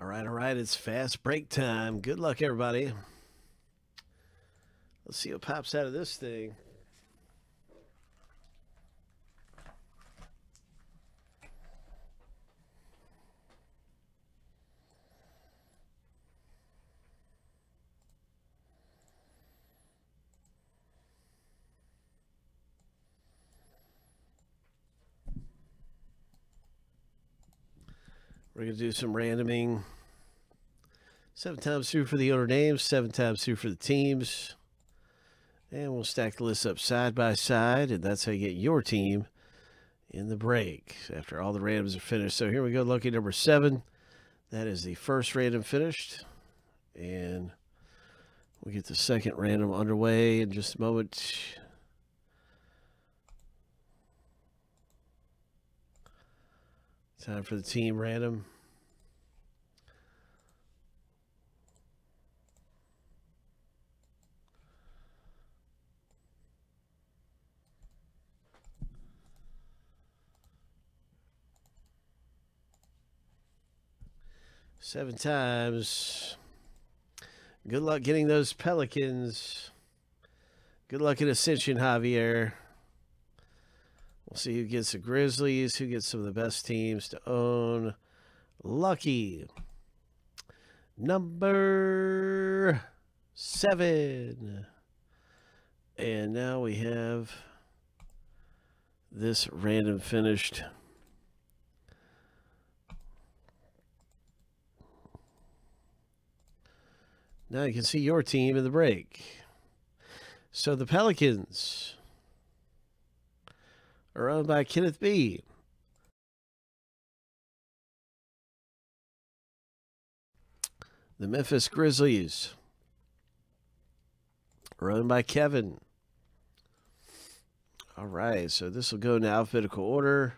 All right, it's fast break time. Good luck, everybody. Let's see what pops out of this thing. We're going to do some randoming. 7 times through for the owner names, 7 times through for the teams. And we'll stack the list up side by side, and that's how you get your team in the break after all the randoms are finished. So here we go, lucky number 7. That is the first random finished. And we'll get the second random underway in just a moment. Time for the team random. Seven times. Good luck getting those Pelicans. Good luck in Ascension, Javier. We'll see who gets the Grizzlies, who gets some of the best teams to own. Lucky number 7. And now we have this random finished. Now you can see your team in the break. So the Pelicans are owned by Kenneth B. The Memphis Grizzlies are owned by Kevin. All right, so this will go in alphabetical order.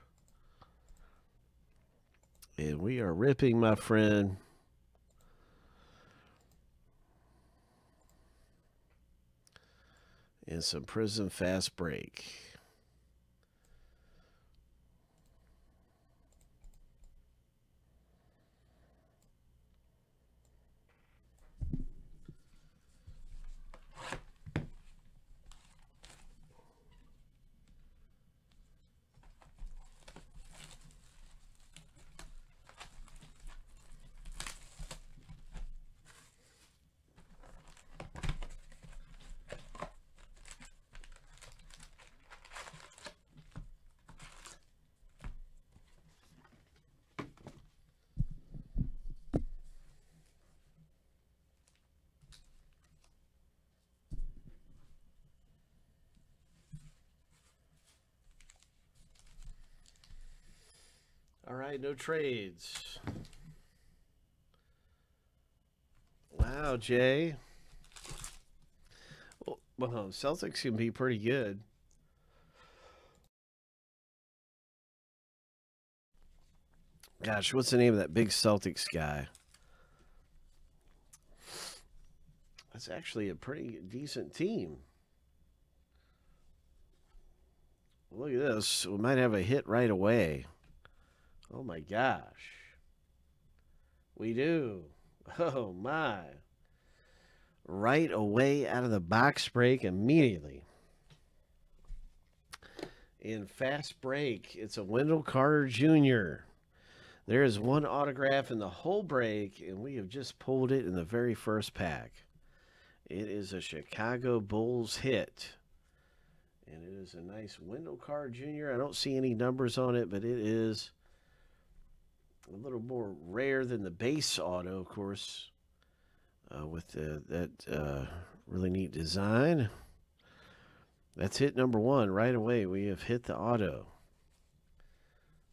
And we are ripping, my friend. And some Prizm fast break. All right, no trades. Wow, Jay. Well, Celtics can be pretty good. Gosh, what's the name of that big Celtics guy? That's actually a pretty decent team. Look at this. We might have a hit right away. Oh my gosh. We do. Oh my. Right away out of the box break immediately. In fast break, it's a Wendell Carter Jr. There is one autograph in the whole break, and we have just pulled it in the very first pack. It is a Chicago Bulls hit. And it is a nice Wendell Carter Jr. I don't see any numbers on it, but it is a little more rare than the base auto, of course, with that really neat design. That's hit number 1 right away. We have hit the auto.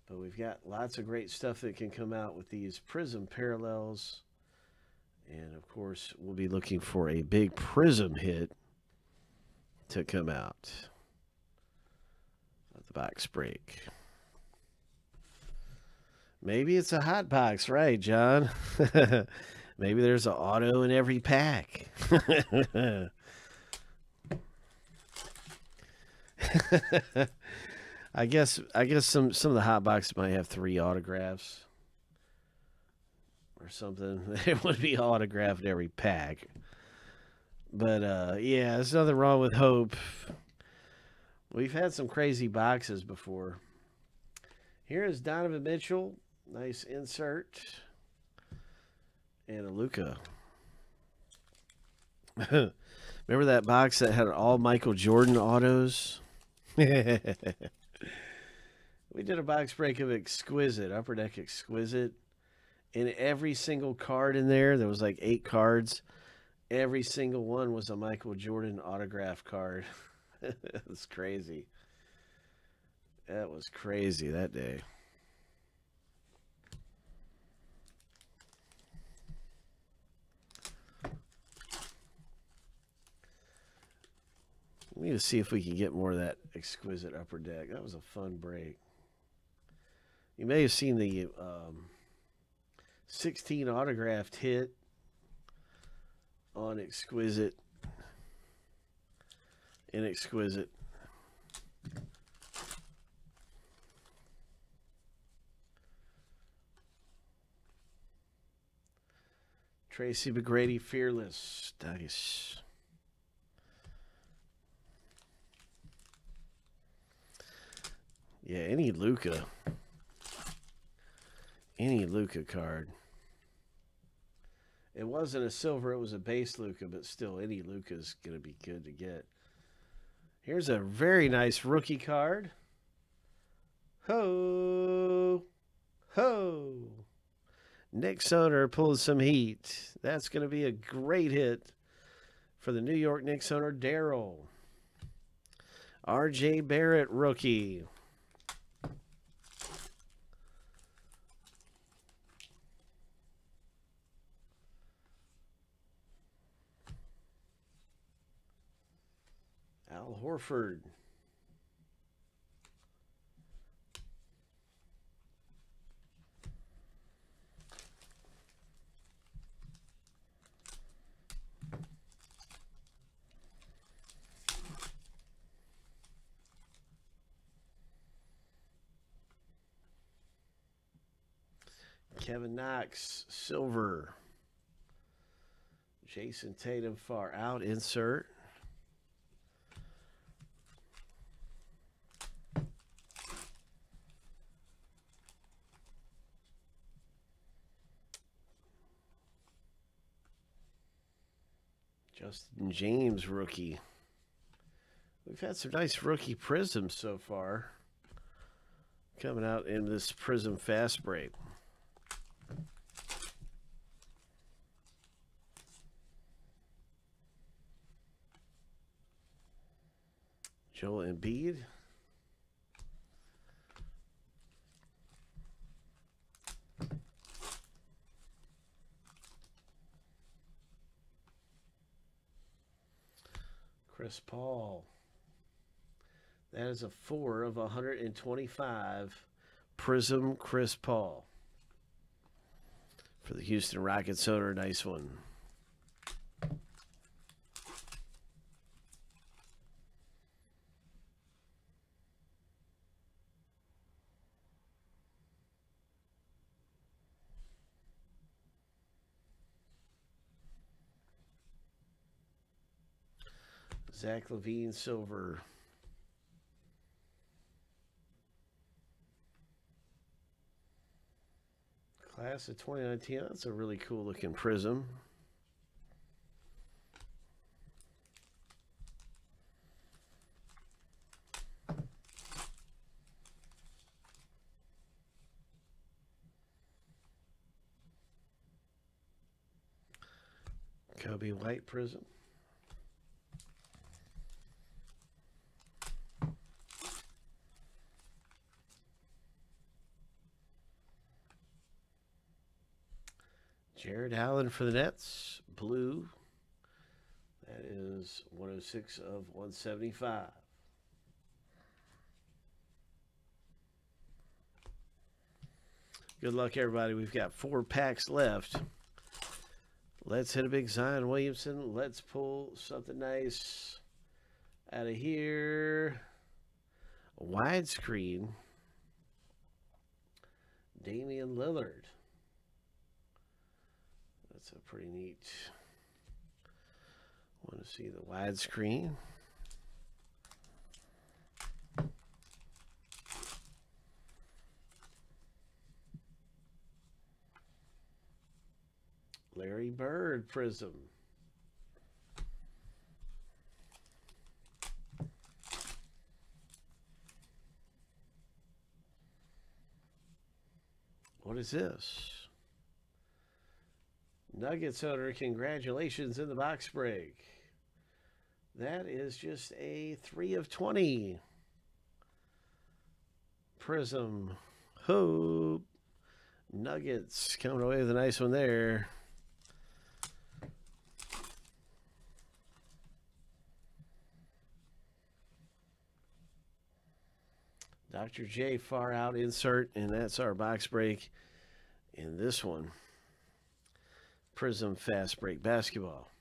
But we've got lots of great stuff that can come out with these Prizm parallels. And, of course, we'll be looking for a big Prizm hit to come out at the box break. Maybe it's a hot box, right, John? Maybe there's an auto in every pack. I guess some of the hot boxes might have 3 autographs or or something. It would be autographed every pack. But, yeah, there's nothing wrong with hope. We've had some crazy boxes before. Here is Donovan Mitchell. Nice insert. And a Luca. Remember that box that had all Michael Jordan autos? We did a box break of Exquisite, Upper Deck Exquisite. And every single card in there, there was like 8 cards. Every single one was a Michael Jordan autograph card. That's crazy. That was crazy that day. We need to see if we can get more of that Exquisite Upper Deck. That was a fun break. You may have seen the 16 autographed hit on Exquisite. In Exquisite. Tracy McGrady, Fearless. Nice. Yeah, any Luca. Any Luca card. It wasn't a silver, it was a base Luca, but still any Luca's gonna be good to get. Here's a very nice rookie card. Ho! Ho! Nick Soner pulls some heat. That's gonna be a great hit for the New York Knicks owner Daryl. R.J. Barrett rookie. Horford. Kevin Knox, silver. Jason Tatum, far out, insert. Justin James, rookie. We've had some nice rookie Prizms so far coming out in this Prizm fast break. Joel Embiid. Chris Paul. That is a 4/125 Prizm Chris Paul. For the Houston Rockets owner, nice one. Zach Levine, silver. Class of 2019. That's a really cool looking Prizm. Kobe White Prizm. Jared Allen for the Nets, blue. That is 106/175. Good luck, everybody. We've got 4 packs left. Let's hit a big Zion Williamson. Let's pull something nice out of here. Widescreen. Damian Lillard. So pretty neat. Want to see the wide screen. Larry Bird Prizm. What is this? Nuggets owner, congratulations in the box break. That is just a 3 of 20. Prizm Hoop. Nuggets coming away with a nice one there. Dr. J far out insert, and that's our box break in this one. Prizm Fast Break Basketball.